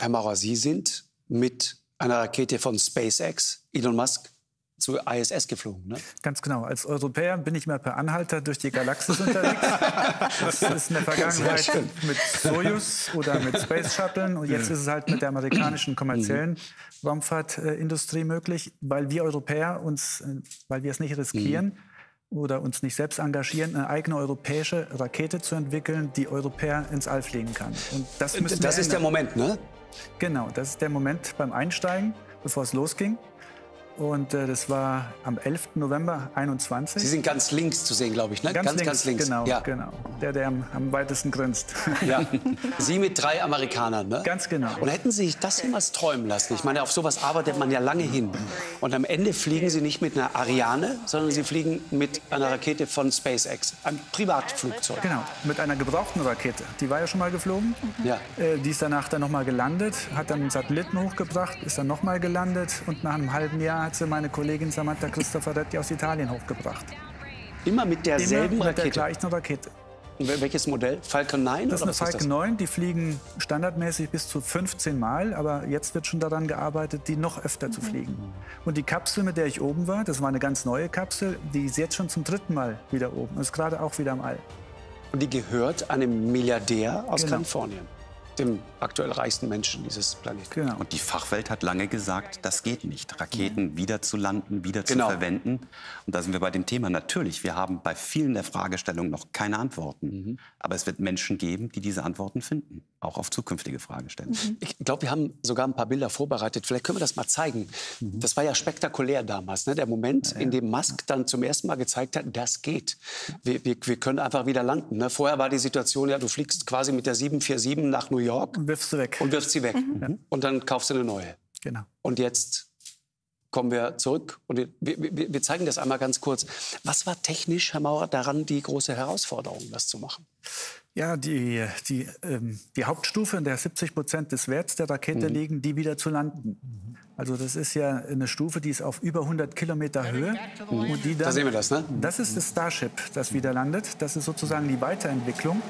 Herr Maurer, Sie sind mit einer Rakete von SpaceX, Elon Musk, zur ISS geflogen, ne? Ganz genau. Als Europäer bin ich mal per Anhalter durch die Galaxis unterwegs. Das ist in der Vergangenheit mit Soyuz oder mit Space Shuttle. Und jetzt ist es halt mit der amerikanischen kommerziellen Raumfahrtindustrie möglich, weil wir Europäer uns, weil wir es nicht riskieren oder uns nicht selbst engagieren, eine eigene europäische Rakete zu entwickeln, die Europäer ins All fliegen kann. Und das müssen wir ändern. Ist der Moment, ne? Genau, das ist der Moment beim Einsteigen, bevor es losging. Und das war am 11. November 21. Sie sind ganz links zu sehen, glaube ich, ne? Ganz links. Genau, ja. Genau. Der am weitesten grinst. Ja. Sie mit 3 Amerikanern, ne? Ganz genau. Und hätten Sie sich das jemals träumen lassen? Ich meine, auf sowas arbeitet man ja lange hin. Und am Ende fliegen Sie nicht mit einer Ariane, sondern Sie fliegen mit einer Rakete von SpaceX, einem Privatflugzeug. Genau, mit einer gebrauchten Rakete. Die war ja schon mal geflogen. Ja. Die ist danach dann nochmal gelandet, hat dann einen Satelliten hochgebracht, ist dann nochmal gelandet und nach einem halben Jahr hat sie meine Kollegin Samantha Cristoforetti aus Italien hochgebracht. Immer mit derselben Rakete? Mit der gleichen Rakete. Welches Modell? Falcon 9? Das ist eine Falcon 9, die fliegen standardmäßig bis zu 15 Mal, aber jetzt wird schon daran gearbeitet, die noch öfter zu fliegen. Und die Kapsel, mit der ich oben war, das war eine ganz neue Kapsel, die ist jetzt schon zum 3. Mal wieder oben, ist gerade auch wieder im All. Und die gehört einem Milliardär aus Kalifornien, dem aktuell reichsten Menschen dieses Planeten. Genau. Und die Fachwelt hat lange gesagt, das geht nicht. Raketen wieder zu landen, wieder zu verwenden. Und da sind wir bei dem Thema. Natürlich, wir haben bei vielen der Fragestellungen noch keine Antworten. Aber es wird Menschen geben, die diese Antworten finden. Auch auf zukünftige Fragestellungen. Ich glaube, wir haben sogar ein paar Bilder vorbereitet. Vielleicht können wir das mal zeigen. Das war ja spektakulär damals, ne? Der Moment, in dem Musk dann zum ersten Mal gezeigt hat, das geht. Wir können einfach wieder landen, ne? Vorher war die Situation, ja, du fliegst quasi mit der 747 nach New York. Und wirfst sie weg. Und dann kaufst du eine neue. Genau. Und jetzt kommen wir zurück und wir zeigen das einmal ganz kurz. Was war technisch, Herr Maurer, daran die große Herausforderung, das zu machen? Ja, die Hauptstufe, in der 70% des Werts der Rakete liegen, die wieder zu landen. Also das ist ja eine Stufe, die ist auf über 100 Kilometer Höhe. Und die dann, da sehen wir das, ne? Das ist das Starship, das wieder landet. Das ist sozusagen die Weiterentwicklung.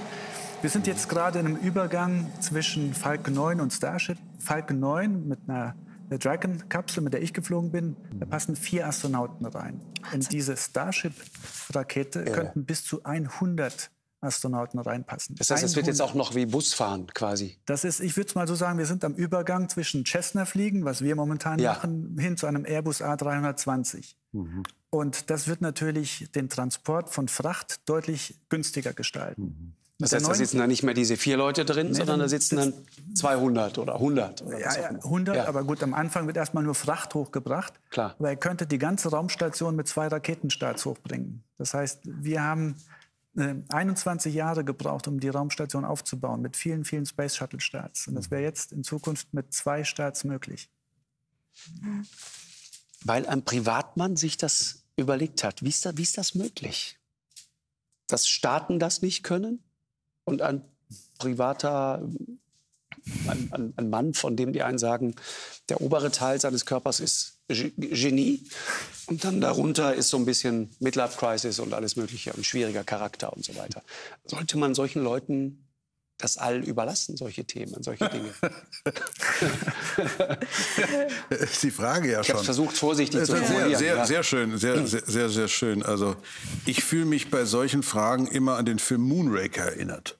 Wir sind jetzt gerade in einem Übergang zwischen Falcon 9 und Starship. Falcon 9 mit einer Dragon-Kapsel, mit der ich geflogen bin, da passen 4 Astronauten rein. In diese Starship-Rakete könnten bis zu 100 Astronauten reinpassen. Das heißt, es wird jetzt auch noch wie Busfahren quasi? Das ist, ich würde es mal so sagen, wir sind am Übergang zwischen Cessna-Fliegen, was wir momentan machen, hin zu einem Airbus A320. Und das wird natürlich den Transport von Fracht deutlich günstiger gestalten. Das heißt, da sitzen dann nicht mehr diese 4 Leute drin, sondern da sitzen dann 200 oder 100. Oder ja, 100, aber gut, am Anfang wird erstmal nur Fracht hochgebracht. Klar. Aber er könnte die ganze Raumstation mit 2 Raketenstarts hochbringen. Das heißt, wir haben 21 Jahre gebraucht, um die Raumstation aufzubauen, mit vielen, vielen Space-Shuttle-Starts. Und das wäre jetzt in Zukunft mit 2 Starts möglich. Weil ein Privatmann sich das überlegt hat. Wie ist das möglich? Dass Staaten das nicht können? Und ein privater, ein Mann, von dem die einen sagen, der obere Teil seines Körpers ist Genie und dann darunter ist so ein bisschen Midlife-Crisis und alles Mögliche und schwieriger Charakter und so weiter. Sollte man solchen Leuten das All überlassen, solche Themen, solche Dinge? Das ist die Frage ja schon. Ich habe versucht, vorsichtig zu formulieren. Sehr schön, sehr schön. Also ich fühle mich bei solchen Fragen immer an den Film Moonraker erinnert.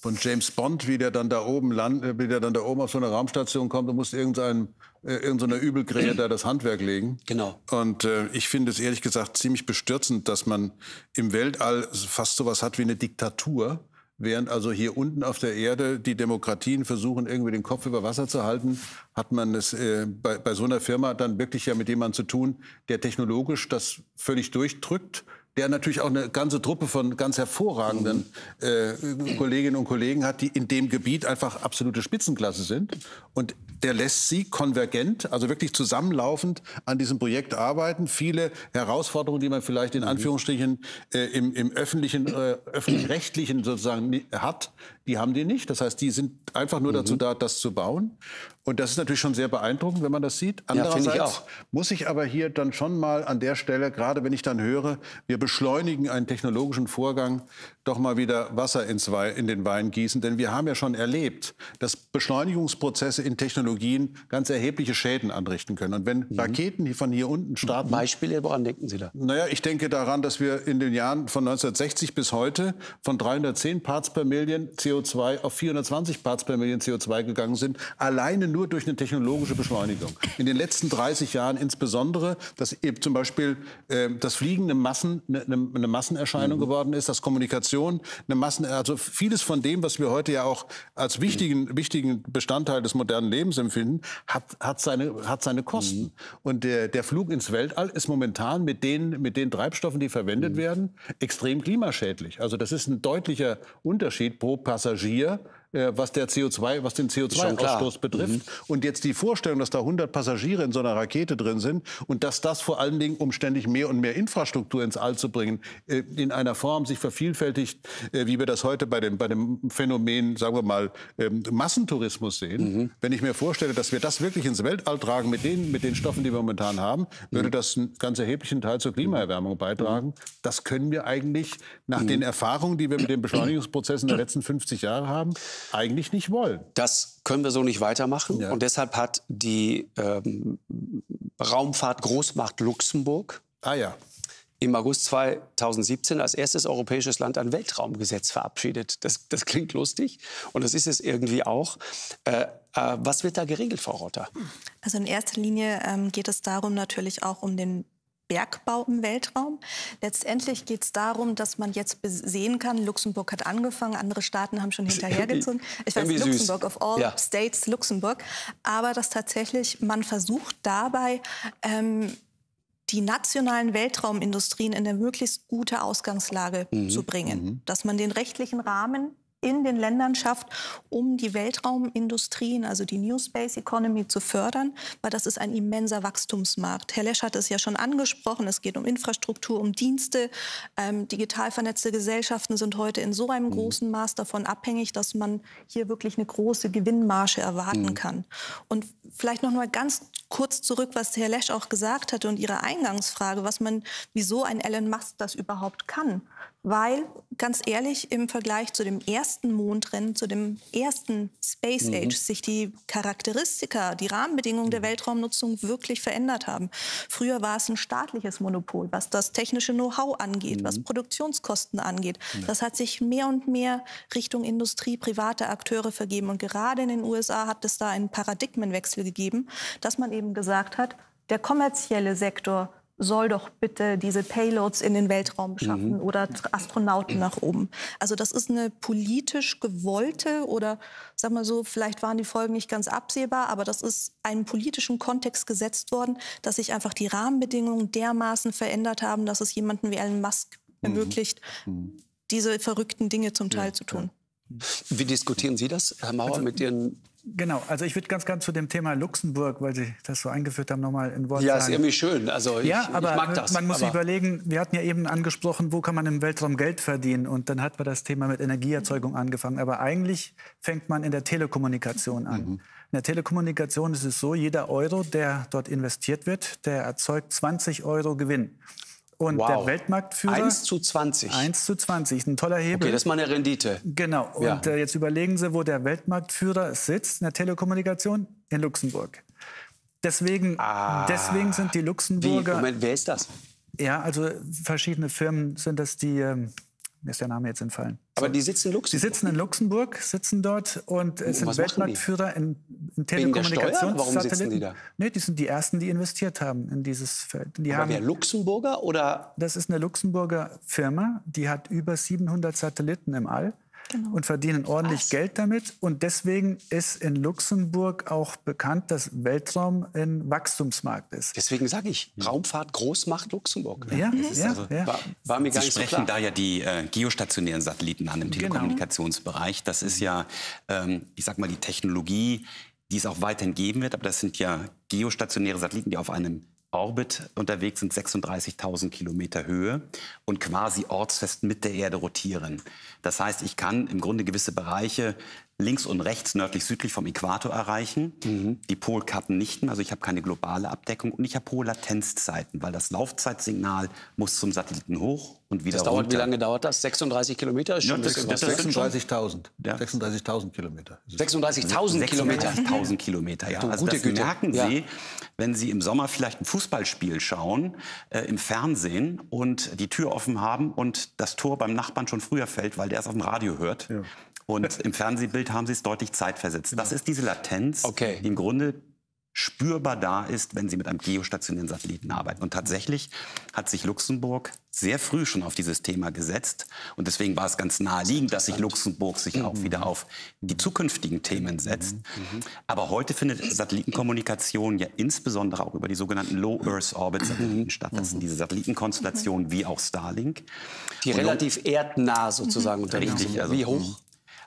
Von James Bond, wie der dann da oben landet, wie der dann da oben auf so eine Raumstation kommt und muss irgendeiner Übelkrähe da das Handwerk legen. Genau. Und ich finde es ehrlich gesagt ziemlich bestürzend, dass man im Weltall fast sowas hat wie eine Diktatur. Während also hier unten auf der Erde die Demokratien versuchen, irgendwie den Kopf über Wasser zu halten, hat man es bei so einer Firma dann wirklich ja mit jemandem zu tun, der technologisch das völlig durchdrückt, der natürlich auch eine ganze Truppe von ganz hervorragenden Kolleginnen und Kollegen hat, die in dem Gebiet einfach absolute Spitzenklasse sind. Und der lässt sie konvergent, also wirklich zusammenlaufend an diesem Projekt arbeiten. Viele Herausforderungen, die man vielleicht in Anführungsstrichen im öffentlichen, öffentlich-rechtlichen sozusagen hat, die haben die nicht. Das heißt, die sind einfach nur dazu da, das zu bauen. Und das ist natürlich schon sehr beeindruckend, wenn man das sieht. Andererseits ja, finde ich auch. Muss ich aber hier dann schon mal an der Stelle, gerade wenn ich dann höre, wir beschleunigen einen technologischen Vorgang, doch mal wieder Wasser in den Wein gießen. Denn wir haben ja schon erlebt, dass Beschleunigungsprozesse in Technologien ganz erhebliche Schäden anrichten können. Und wenn Raketen, die von hier unten starten... Beispiele, woran denken Sie da? Naja, ich denke daran, dass wir in den Jahren von 1960 bis heute von 310 Parts per Million CO2 auf 420 Parts per Million CO2 gegangen sind. Alleine nur durch eine technologische Beschleunigung. In den letzten 30 Jahren insbesondere, dass eben zum Beispiel das Fliegen eine Massenerscheinung geworden ist, dass Kommunikation eine Massenerscheinung, also vieles von dem, was wir heute ja auch als wichtigen Bestandteil des modernen Lebens empfinden, hat seine Kosten. Und der Flug ins Weltall ist momentan mit den Treibstoffen, die verwendet werden, extrem klimaschädlich. Also das ist ein deutlicher Unterschied pro Passagier, was den CO2-Ausstoß betrifft. Und jetzt die Vorstellung, dass da 100 Passagiere in so einer Rakete drin sind und dass das vor allen Dingen, um ständig mehr und mehr Infrastruktur ins All zu bringen, in einer Form sich vervielfältigt, wie wir das heute bei dem Phänomen, sagen wir mal, Massentourismus sehen. Wenn ich mir vorstelle, dass wir das wirklich ins Weltall tragen mit den Stoffen, die wir momentan haben, würde das einen ganz erheblichen Teil zur Klimaerwärmung beitragen. Das können wir eigentlich nach den Erfahrungen, die wir mit den Beschleunigungsprozessen der letzten 50 Jahre haben, eigentlich nicht wollen. Das können wir so nicht weitermachen. Ja. Und deshalb hat die Raumfahrt-Großmacht Luxemburg im August 2017 als erstes europäisches Land ein Weltraumgesetz verabschiedet. Das klingt lustig und das ist es irgendwie auch. Was wird da geregelt, Frau Rotter? Also in erster Linie geht es darum, natürlich auch um den Bergbau im Weltraum. Letztendlich geht es darum, dass man jetzt sehen kann, Luxemburg hat angefangen, andere Staaten haben schon hinterhergezogen. Ich weiß, Luxemburg, of all states, Luxemburg. Aber dass tatsächlich man versucht dabei, die nationalen Weltraumindustrien in eine möglichst gute Ausgangslage zu bringen. Dass man den rechtlichen Rahmen in den Ländern schafft, um die Weltraumindustrien, also die New Space Economy zu fördern, weil das ist ein immenser Wachstumsmarkt. Herr Lesch hat es ja schon angesprochen, es geht um Infrastruktur, um Dienste. Digital vernetzte Gesellschaften sind heute in so einem großen Maß davon abhängig, dass man hier wirklich eine große Gewinnmarge erwarten kann. Und vielleicht noch mal ganz kurz zurück, was Herr Lesch auch gesagt hatte und Ihre Eingangsfrage, wieso ein Elon Musk das überhaupt kann. Weil, ganz ehrlich, im Vergleich zu dem ersten Mondrennen, zu dem ersten Space Age, sich die Charakteristika, die Rahmenbedingungen der Weltraumnutzung wirklich verändert haben. Früher war es ein staatliches Monopol, was das technische Know-how angeht, was Produktionskosten angeht. Das hat sich mehr und mehr Richtung Industrie, private Akteure vergeben. Und gerade in den USA hat es da einen Paradigmenwechsel gegeben, dass man eben gesagt hat, der kommerzielle Sektor soll doch bitte diese Payloads in den Weltraum beschaffen oder Astronauten nach oben. Also das ist eine politisch gewollte oder, sag mal so, vielleicht waren die Folgen nicht ganz absehbar, aber das ist einen politischen Kontext gesetzt worden, dass sich einfach die Rahmenbedingungen dermaßen verändert haben, dass es jemanden wie Elon Musk ermöglicht, diese verrückten Dinge zum Teil zu tun. Wie diskutieren Sie das, Herr Maurer, mit Ihren... Genau, also ich würde ganz zu dem Thema Luxemburg, weil Sie das so eingeführt haben, nochmal in Wort sagen. Ist irgendwie schön, also ich mag das. Man muss sich überlegen, wir hatten ja eben angesprochen, wo kann man im Weltraum Geld verdienen? Und dann hat man das Thema mit Energieerzeugung angefangen. Aber eigentlich fängt man in der Telekommunikation an. In der Telekommunikation ist es so, jeder Euro, der dort investiert wird, der erzeugt 20 Euro Gewinn. Und der Weltmarktführer... 1:20. 1:20, ein toller Hebel. Okay, das ist mal eine Rendite. Genau. Und jetzt überlegen Sie, wo der Weltmarktführer sitzt in der Telekommunikation? In Luxemburg. Deswegen sind die Luxemburger... Moment, wer ist das? Ja, also verschiedene Firmen sind das, die... Mir ist der Name jetzt entfallen. Aber die sitzen in Luxemburg? Die sitzen in Luxemburg, sitzen dort und sind Weltmarktführer in Telekommunikationssatelliten. Warum sitzen die da? Nee, die sind die Ersten, die investiert haben in dieses Feld. Aber wer, Luxemburger oder? Das ist eine Luxemburger Firma, die hat über 700 Satelliten im All und verdienen ordentlich Geld damit. Und deswegen ist in Luxemburg auch bekannt, dass Weltraum ein Wachstumsmarkt ist. Deswegen sage ich, Raumfahrt Großmacht Luxemburg. Ja, das ist war mir gar nicht so klar. Sie sprechen da ja die geostationären Satelliten an im Telekommunikationsbereich. Das ist ja, ich sag mal, die Technologie, die es auch weiterhin geben wird. Aber das sind ja geostationäre Satelliten, die auf einem Orbit unterwegs sind, 36.000 Kilometer Höhe und quasi ortsfest mit der Erde rotieren. Das heißt, ich kann im Grunde gewisse Bereiche links und rechts, nördlich, südlich vom Äquator erreichen. Mhm. Die Polkappen nicht mehr, also ich habe keine globale Abdeckung und ich habe hohe Latenzzeiten, weil das Laufzeitsignal muss zum Satelliten hoch und wieder runter. Wie lange dauert das? 36 Kilometer? Ist schon 36.000. Ja. 36.000 Kilometer. 36.000 Kilometer? 36.000 Kilometer, ja. Also das merken Sie, wenn Sie im Sommer vielleicht ein Fußballspiel schauen, im Fernsehen und die Tür offen haben und das Tor beim Nachbarn schon früher fällt, weil der es auf dem Radio hört. Ja. Und im Fernsehbild haben sie es deutlich zeitversetzt. Das ist diese Latenz, okay, die im Grunde spürbar da ist, wenn sie mit einem geostationären Satelliten arbeiten. Und tatsächlich hat sich Luxemburg sehr früh schon auf dieses Thema gesetzt. Und deswegen war es ganz naheliegend, dass sich Luxemburg sich auch wieder auf die zukünftigen Themen setzt. Aber heute findet Satellitenkommunikation ja insbesondere auch über die sogenannten Low-Earth-Orbit-Satelliten statt. Das sind diese Satellitenkonstellationen wie auch Starlink. Die und relativ erdnah sozusagen unterwegs sind. Also wie hoch?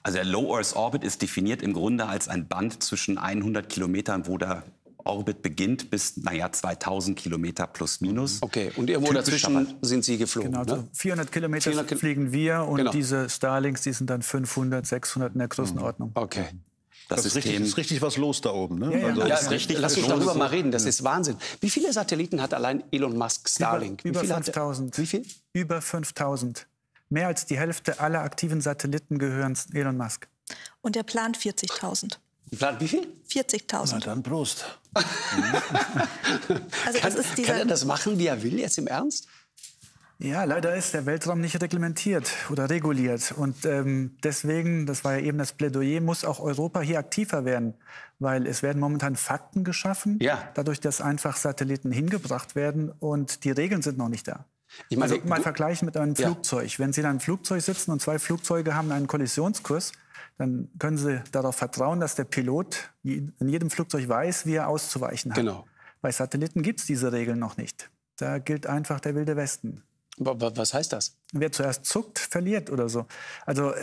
Also der Low-Earth-Orbit ist definiert im Grunde als ein Band zwischen 100 Kilometern, wo der Orbit beginnt, bis, naja, 2000 Kilometer plus minus. Okay, und irgendwo dazwischen sind Sie geflogen, genau, ne? 400 Kilometer fliegen wir und diese Starlinks, die sind dann 500, 600 in der Größenordnung. Okay. Das ist richtig, was los da oben. Ne? Ja, ja. Also, ja, ist richtig. Lass uns darüber mal reden, das ist Wahnsinn. Wie viele Satelliten hat allein Elon Musk Starlink? Über 5000. Wie viel? Über 5000. Mehr als die Hälfte aller aktiven Satelliten gehören Elon Musk. Und er plant 40.000. Er plant wie viel? 40.000. Na dann Prost. Also kann er das machen, wie er will, jetzt im Ernst? Ja, leider ist der Weltraum nicht reglementiert oder reguliert. Und deswegen, das war ja eben das Plädoyer, muss auch Europa hier aktiver werden. Weil es werden momentan Fakten geschaffen, dadurch, dass einfach Satelliten hingebracht werden. Und die Regeln sind noch nicht da. Ich meine, also mal vergleichen mit einem Flugzeug. Wenn Sie in einem Flugzeug sitzen und zwei Flugzeuge haben einen Kollisionskurs, dann können Sie darauf vertrauen, dass der Pilot in jedem Flugzeug weiß, wie er auszuweichen hat. Genau. Bei Satelliten gibt es diese Regeln noch nicht. Da gilt einfach der wilde Westen. Was heißt das? Wer zuerst zuckt, verliert oder so. Also,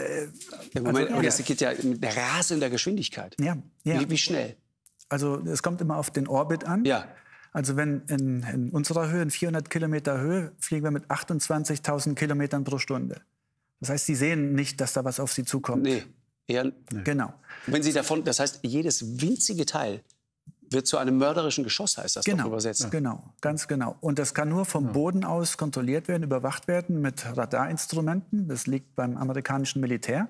das geht ja mit rasender Geschwindigkeit. Ja, ja. Wie schnell? Also es kommt immer auf den Orbit an. Ja. Also wenn in unserer Höhe, in 400 Kilometer Höhe, fliegen wir mit 28.000 Kilometern pro Stunde. Das heißt, Sie sehen nicht, dass da was auf Sie zukommt. Nee, eher nicht. Genau. Wenn Sie davon, das heißt, jedes winzige Teil wird zu einem mörderischen Geschoss, heißt das doch übersetzt. Ja. Genau, ganz genau. Und das kann nur vom Boden aus kontrolliert werden, überwacht werden mit Radarinstrumenten. Das liegt beim amerikanischen Militär.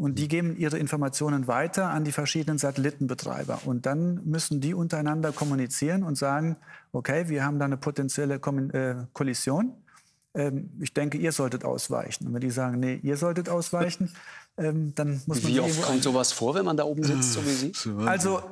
Und die geben ihre Informationen weiter an die verschiedenen Satellitenbetreiber. Und dann müssen die untereinander kommunizieren und sagen, okay, wir haben da eine potenzielle Kollision. Ich denke, ihr solltet ausweichen. Und wenn die sagen, nee, ihr solltet ausweichen, dann muss man... Wie oft kommt sowas vor, wenn man da oben sitzt, so wie Sie? Also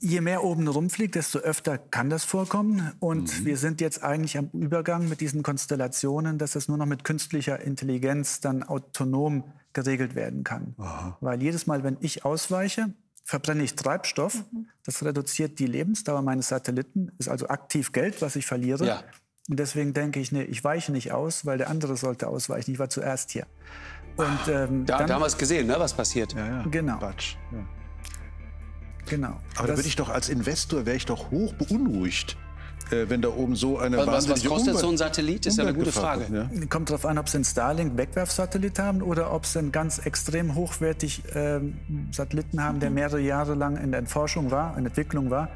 je mehr oben rumfliegt, desto öfter kann das vorkommen. Und wir sind jetzt eigentlich am Übergang mit diesen Konstellationen, dass das nur noch mit künstlicher Intelligenz dann autonom geregelt werden kann. Aha. Weil jedes Mal, wenn ich ausweiche, verbrenne ich Treibstoff. Das reduziert die Lebensdauer meines Satelliten. Ist also aktiv Geld, was ich verliere. Ja. Und deswegen denke ich, nee, ich weiche nicht aus, weil der andere sollte ausweichen. Ich war zuerst hier. Und, da haben wir es gesehen, ne, was passiert. Ja, ja. Genau. Quatsch. Ja. Genau. Aber da würde ich doch als Investor, wäre ich doch hoch beunruhigt, wenn da oben so eine wahnsinnige... Was kostet so ein Satellit? Ist ja eine gute Frage. Ja. Kommt darauf an, ob Sie einen Starlink-Wegwerfsatellit haben oder ob Sie einen ganz extrem hochwertig Satelliten haben, der mehrere Jahre lang in der Forschung war, in Entwicklung war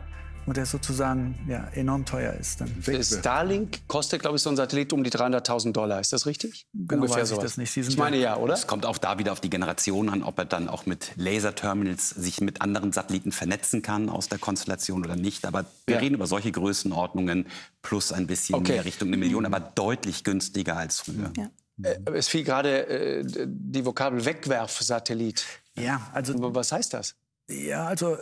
und der sozusagen enorm teuer ist. Dann. Starlink kostet, glaube ich, so ein Satellit um die $300.000. Ist das richtig? Genau, ungefähr so. Ich meine ja, oder? Es kommt auch da wieder auf die Generation an, ob er dann auch mit Laserterminals sich mit anderen Satelliten vernetzen kann aus der Konstellation oder nicht. Aber wir reden über solche Größenordnungen plus ein bisschen mehr Richtung 1 Million, aber deutlich günstiger als früher. Ja. Es fiel gerade die Vokabel Wegwerfsatellit. Ja, also... Aber was heißt das? Ja, also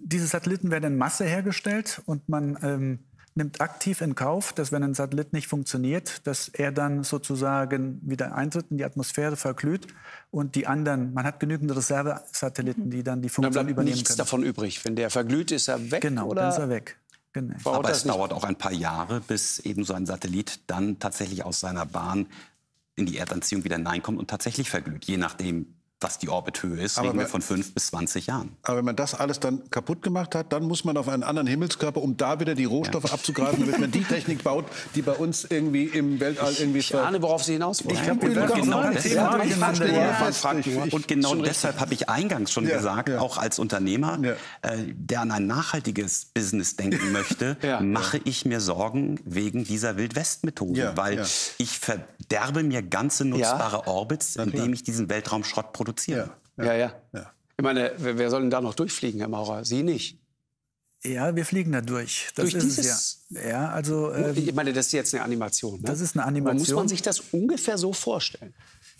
diese Satelliten werden in Masse hergestellt und man nimmt aktiv in Kauf, dass wenn ein Satellit nicht funktioniert, dass er dann sozusagen wieder eintritt in die Atmosphäre, verglüht und die anderen, man hat genügend Reserve-Satelliten, die dann die Funktion übernehmen können. Dann bleibt nichts davon übrig. Wenn der verglüht, ist er weg? Genau, oder? Dann ist er weg. Genau. Aber es dauert auch ein paar Jahre, bis eben so ein Satellit dann tatsächlich aus seiner Bahn in die Erdanziehung wieder hineinkommt und tatsächlich verglüht, je nachdem, was die Orbithöhe ist, reden wir von 5 bis 20 Jahren. Aber wenn man das alles dann kaputt gemacht hat, dann muss man auf einen anderen Himmelskörper, um da wieder die Rohstoffe abzugreifen, damit man die Technik baut, die bei uns irgendwie im Weltall irgendwie... Ich ahne, worauf Sie hinaus wollen. Und genau deshalb habe ich eingangs schon gesagt, auch als Unternehmer, der an ein nachhaltiges Business denken möchte, mache ich mir Sorgen wegen dieser Wildwest-Methode, weil ich verderbe mir ganze nutzbare Orbits, indem ich diesen Weltraumschrott produziere. Ja. Ich meine, wer soll denn da noch durchfliegen, Herr Maurer? Sie nicht. Ja, wir fliegen da durch. Das durch ist es ja, also, ich meine, das ist jetzt eine Animation. Ne? Das ist eine Animation. Aber muss man sich das ungefähr so vorstellen?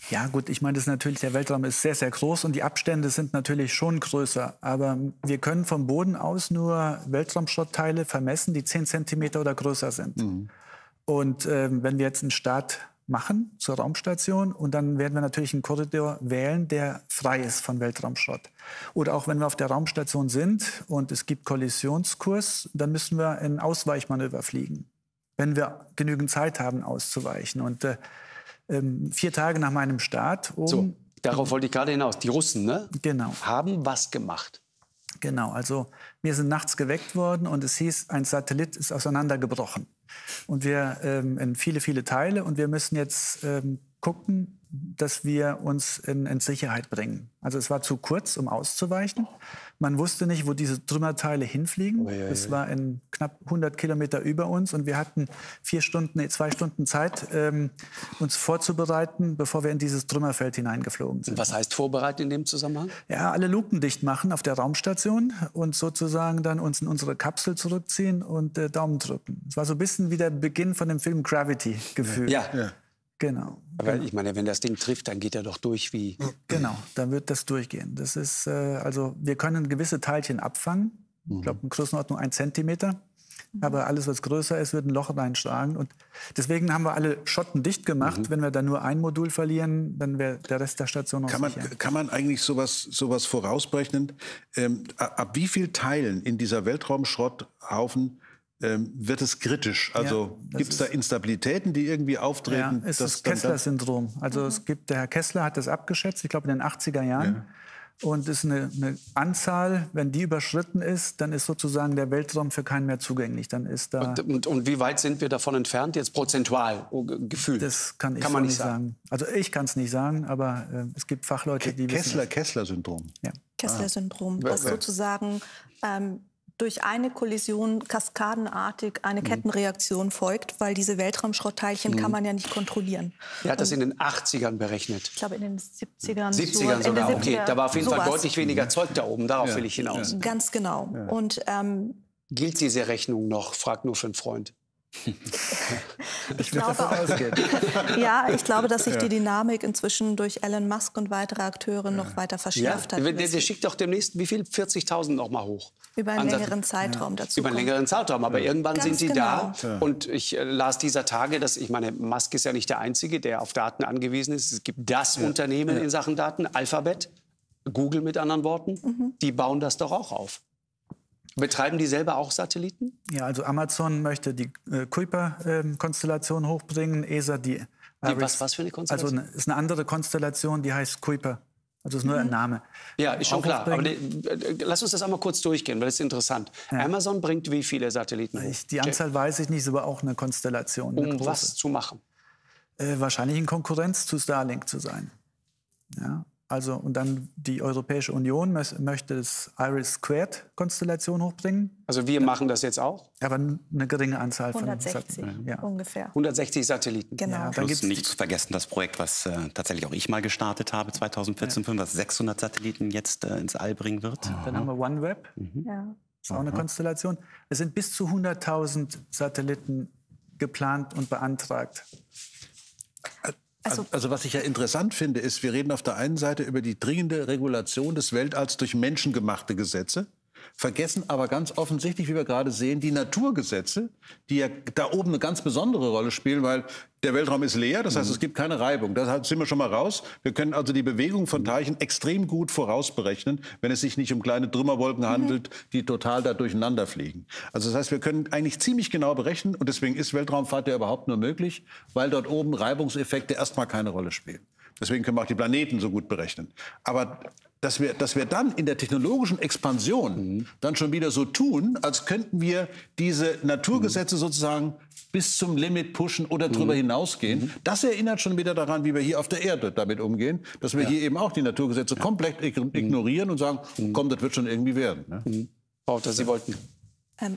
Ja gut, ich meine, das ist natürlich, der Weltraum ist sehr, sehr groß und die Abstände sind natürlich schon größer. Aber wir können vom Boden aus nur Weltraumschrottteile vermessen, die 10 cm oder größer sind. Mhm. Und wenn wir jetzt einen Start machen zur Raumstation und dann werden wir natürlich einen Korridor wählen, der frei ist von Weltraumschrott. Oder auch wenn wir auf der Raumstation sind und es gibt Kollisionskurs, dann müssen wir ein Ausweichmanöver fliegen, wenn wir genügend Zeit haben auszuweichen. Und 4 Tage nach meinem Start... So, darauf wollte ich gerade hinaus. Die Russen, ne? Genau. Haben was gemacht. Genau, also wir sind nachts geweckt worden und es hieß, ein Satellit ist auseinandergebrochen. Und wir in viele, viele Teile und wir müssen jetzt gucken, dass wir uns in Sicherheit bringen. Also es war zu kurz, um auszuweichen. Man wusste nicht, wo diese Trümmerteile hinfliegen. Oh, ja, es war in knapp 100 Kilometer über uns und wir hatten 2 Stunden Zeit, uns vorzubereiten, bevor wir in dieses Trümmerfeld hineingeflogen sind. Und was heißt vorbereiten in dem Zusammenhang? Ja, alle Luken dicht machen auf der Raumstation und sozusagen dann uns in unsere Kapsel zurückziehen und Daumen drücken. Es war so ein bisschen wie der Beginn von dem Film Gravity gefühlt. Ja. Genau. Aber ich meine, wenn das Ding trifft, dann geht er doch durch wie... Genau, dann wird das durchgehen. Das ist, also wir können gewisse Teilchen abfangen. Mhm. Ich glaube, in Größenordnung 1 Zentimeter. Aber alles, was größer ist, wird ein Loch reinschlagen. Und deswegen haben wir alle Schotten dicht gemacht. Mhm. Wenn wir da nur ein Modul verlieren, dann wäre der Rest der Station noch sicher. Kann man eigentlich sowas vorausberechnen? Ab wie vielen Teilen in dieser Weltraumschrotthaufen wird es kritisch? Also gibt es da Instabilitäten, die irgendwie auftreten? Ja, es ist das Kessler-Syndrom. Also es gibt, der Herr Kessler hat das abgeschätzt, ich glaube in den 80er Jahren. Ja. Und es ist eine Anzahl, wenn die überschritten ist, dann ist sozusagen der Weltraum für keinen mehr zugänglich. Dann ist da und wie weit sind wir davon entfernt, jetzt prozentual gefühlt? Das kann man nicht sagen. Also ich kann es nicht sagen, aber es gibt Fachleute, die wissen. Kessler-Syndrom? Ja. Kessler-Syndrom, was sozusagen... durch eine Kollision kaskadenartig eine Kettenreaktion folgt, weil diese Weltraumschrottteilchen kann man ja nicht kontrollieren. Er hat das in den 80ern berechnet. Ich glaube in den 70ern. 70ern sogar, okay. Da war auf jeden Fall deutlich weniger Zeug da oben, darauf will ich hinaus. Ganz genau. Ja. Und, gilt diese Rechnung noch? Frag nur für einen Freund. Ich glaube auch, ich glaube, dass sich die Dynamik inzwischen durch Elon Musk und weitere Akteure noch weiter verschärft hat. Der schickt doch demnächst, wie viel? 40.000 noch mal hoch. Über einen längeren Zeitraum dazu. Über einen längeren Zeitraum, aber irgendwann sind sie da. Und ich las dieser Tage, dass, ich meine, Musk ist ja nicht der Einzige, der auf Daten angewiesen ist. Es gibt das Unternehmen in Sachen Daten, Alphabet, Google mit anderen Worten, die bauen das doch auch auf. Betreiben die selber auch Satelliten? Ja, also Amazon möchte die Kuiper-Konstellation hochbringen, ESA die... Was für eine Konstellation? Also ist eine andere Konstellation, die heißt Kuiper. Also ist nur ein Name. Ja, ist schon klar. Aber lass uns das einmal kurz durchgehen, weil das ist interessant. Ja. Amazon bringt wie viele Satelliten hoch? Die Anzahl weiß ich nicht, aber auch eine Konstellation. Um eine was zu machen? Wahrscheinlich in Konkurrenz zu Starlink zu sein. Ja. Also, und dann die Europäische Union möchte das IRIS-Squared-Konstellation hochbringen. Also wir machen das jetzt auch? Aber eine geringe Anzahl von Satelliten. 160 ungefähr. 160 Satelliten. Genau. Ja, dann gibt's nicht zu vergessen, das Projekt, was tatsächlich auch ich mal gestartet habe, 2014, was 600 Satelliten jetzt ins All bringen wird. Dann haben wir OneWeb. Das ist auch eine Konstellation. Es sind bis zu 100.000 Satelliten geplant und beantragt. Also was ich ja interessant finde, ist, wir reden auf der einen Seite über die dringende Regulation des Weltalls durch menschengemachte Gesetze, vergessen aber ganz offensichtlich, wie wir gerade sehen, die Naturgesetze, die ja da oben eine ganz besondere Rolle spielen, weil der Weltraum ist leer, das heißt, es gibt keine Reibung. Da sind wir schon mal raus. Wir können also die Bewegung von Teilchen extrem gut vorausberechnen, wenn es sich nicht um kleine Trümmerwolken handelt, die total da durcheinander fliegen. Also das heißt, wir können eigentlich ziemlich genau berechnen und deswegen ist Weltraumfahrt ja überhaupt nur möglich, weil dort oben Reibungseffekte erstmal keine Rolle spielen. Deswegen können wir auch die Planeten so gut berechnen. Aber dass wir dann in der technologischen Expansion dann schon wieder so tun, als könnten wir diese Naturgesetze sozusagen bis zum Limit pushen oder drüber hinausgehen, das erinnert schon wieder daran, wie wir hier auf der Erde damit umgehen, dass wir hier eben auch die Naturgesetze komplett ignorieren und sagen, komm, das wird schon irgendwie werden. Ne? Frau Rotter, Sie wollten...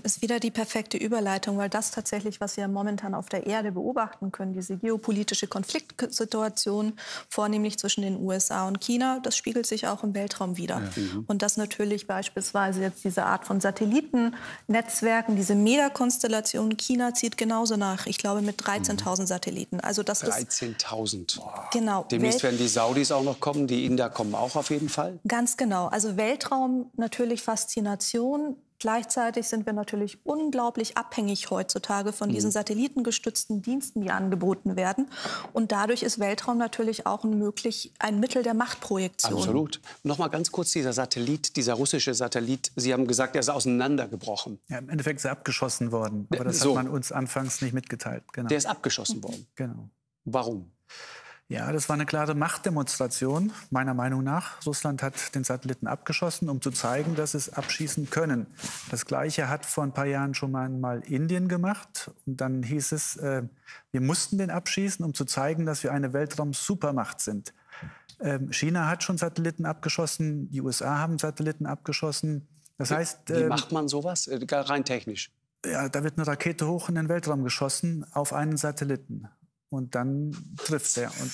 Ist wieder die perfekte Überleitung, weil das tatsächlich, was wir momentan auf der Erde beobachten können, diese geopolitische Konfliktsituation, vornehmlich zwischen den USA und China, das spiegelt sich auch im Weltraum wider. Ja. Und dass natürlich beispielsweise jetzt diese Art von Satellitennetzwerken, diese Mega-Konstellation, China zieht genauso nach. Ich glaube mit 13.000 Satelliten. Also das 13.000? Genau. Demnächst werden die Saudis auch noch kommen, die Inder kommen auch auf jeden Fall? Ganz genau. Also Weltraum natürlich Faszination. Gleichzeitig sind wir natürlich unglaublich abhängig heutzutage von diesen satellitengestützten Diensten, die angeboten werden. Und dadurch ist Weltraum natürlich auch ein Mittel der Machtprojektion. Absolut. Noch mal ganz kurz, dieser russische Satellit, Sie haben gesagt, er ist auseinandergebrochen. Ja, im Endeffekt ist er abgeschossen worden. Aber das hat man uns anfangs nicht mitgeteilt. Genau. Der ist abgeschossen worden? Genau. Warum? Ja, das war eine klare Machtdemonstration, meiner Meinung nach. Russland hat den Satelliten abgeschossen, um zu zeigen, dass sie es abschießen können. Das Gleiche hat vor ein paar Jahren schon mal Indien gemacht. Und dann hieß es, wir mussten den abschießen, um zu zeigen, dass wir eine Weltraum-Supermacht sind. China hat schon Satelliten abgeschossen, die USA haben Satelliten abgeschossen. Das heißt, wie macht man sowas? Rein technisch? Ja, da wird eine Rakete hoch in den Weltraum geschossen auf einen Satelliten. Und dann trifft er und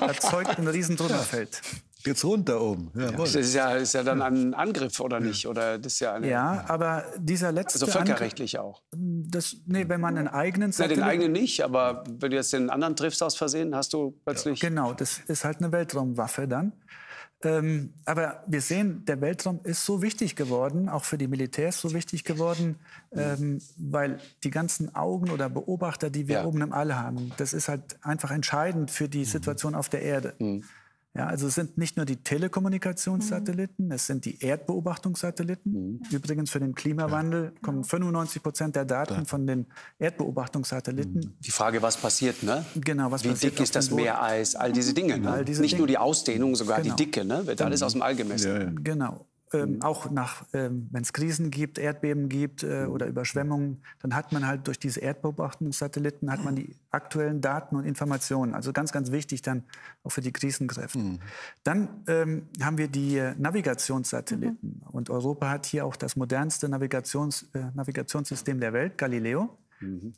erzeugt ein riesen Trümmerfeld. Geht's runter oben. Ja, das ist ja dann ein Angriff, oder nicht? Oder das ist ja, aber dieser letzte Angriff... Also völkerrechtlich auch. Nee, wenn man einen eigenen... Satelliten, den eigenen nicht, aber wenn du jetzt den anderen triffst aus Versehen, hast du plötzlich... Ja, genau, das ist halt eine Weltraumwaffe dann. Aber wir sehen, der Weltraum ist so wichtig geworden, auch für die Militärs so wichtig geworden, weil die ganzen Augen oder Beobachter, die wir oben im All haben, das ist halt einfach entscheidend für die Situation auf der Erde. Ja, also es sind nicht nur die Telekommunikationssatelliten, es sind die Erdbeobachtungssatelliten. Übrigens für den Klimawandel kommen 95% der Daten von den Erdbeobachtungssatelliten. Die Frage, was passiert, ne? Genau, was passiert? Wie dick ist das Meereis? All diese Dinge, ne? Nicht nur die Ausdehnung, sogar die Dicke, ne? Wird alles aus dem All gemessen. Ja, ja. Genau. Auch wenn es Krisen gibt, Erdbeben gibt oder Überschwemmungen, dann hat man halt durch diese Erdbeobachtungssatelliten hat man die aktuellen Daten und Informationen. Also ganz, ganz wichtig dann auch für die Krisenkräfte. Dann haben wir die Navigationssatelliten. Und Europa hat hier auch das modernste Navigationssystem der Welt, Galileo.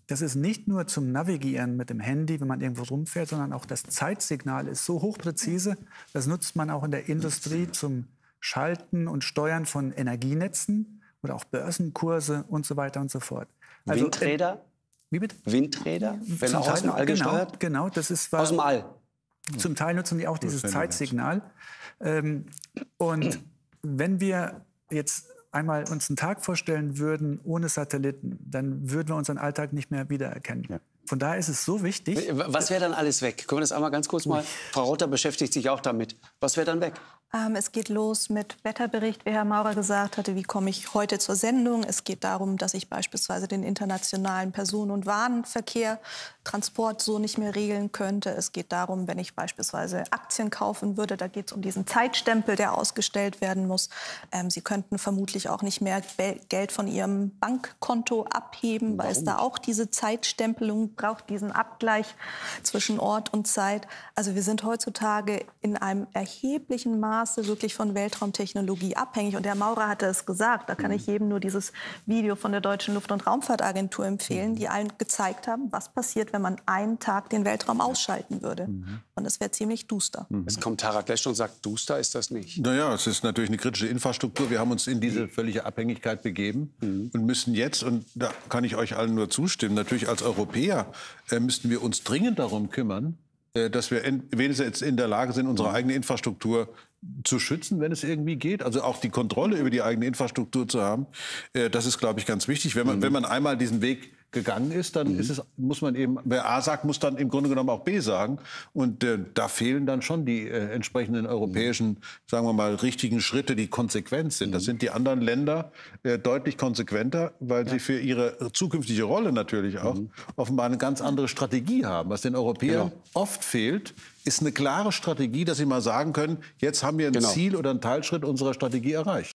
Das ist nicht nur zum Navigieren mit dem Handy, wenn man irgendwo rumfährt, sondern auch das Zeitsignal ist so hochpräzise, das nutzt man auch in der Industrie zum Schalten und Steuern von Energienetzen oder auch Börsenkurse und so weiter und so fort. Also Windräder? Wie bitte? Windräder? Wenn auch aus dem All gesteuert? Genau, das ist was. Aus dem All. Zum Teil nutzen die auch dieses Zeitsignal. Und wenn wir jetzt einmal uns einen Tag vorstellen würden ohne Satelliten, dann würden wir unseren Alltag nicht mehr wiedererkennen. Ja. Von daher ist es so wichtig. Was wäre dann alles weg? Können wir das einmal ganz kurz mal... Frau Rotter beschäftigt sich auch damit. Was wäre dann weg? Es geht los mit Wetterbericht, wie Herr Maurer gesagt hatte. Wie komme ich heute zur Sendung? Es geht darum, dass ich beispielsweise den internationalen Personen- und Warenverkehr, Transport so nicht mehr regeln könnte. Es geht darum, wenn ich beispielsweise Aktien kaufen würde, da geht es um diesen Zeitstempel, der ausgestellt werden muss. Sie könnten vermutlich auch nicht mehr Geld von Ihrem Bankkonto abheben, weil es da auch diese Zeitstempelung braucht, diesen Abgleich zwischen Ort und Zeit. Also wir sind heutzutage in einem erheblichen Maß wirklich von Weltraumtechnologie abhängig. Und Herr Maurer hatte es gesagt, da kann ich jedem nur dieses Video von der Deutschen Luft- und Raumfahrtagentur empfehlen, die allen gezeigt haben, was passiert, wenn man einen Tag den Weltraum ausschalten würde. Und es wäre ziemlich duster. Es kommt Harald Lesch und sagt, duster ist das nicht. Naja, es ist natürlich eine kritische Infrastruktur. Wir haben uns in diese völlige Abhängigkeit begeben und müssen jetzt, und da kann ich euch allen nur zustimmen, natürlich als Europäer müssten wir uns dringend darum kümmern, dass wir wenigstens jetzt in der Lage sind, unsere eigene Infrastruktur zu schützen, wenn es irgendwie geht. Also auch die Kontrolle über die eigene Infrastruktur zu haben, das ist, glaube ich, ganz wichtig. Wenn man einmal diesen Weg gegangen ist, dann ist es, muss man eben, wer A sagt, muss dann im Grunde genommen auch B sagen. Und da fehlen dann schon die entsprechenden europäischen, sagen wir mal, richtigen Schritte, die konsequent sind. Das sind die anderen Länder deutlich konsequenter, weil sie für ihre zukünftige Rolle natürlich auch offenbar eine ganz andere Strategie haben. Was den Europäern oft fehlt, ist eine klare Strategie, dass sie mal sagen können, jetzt haben wir ein Ziel oder einen Teilschritt unserer Strategie erreicht.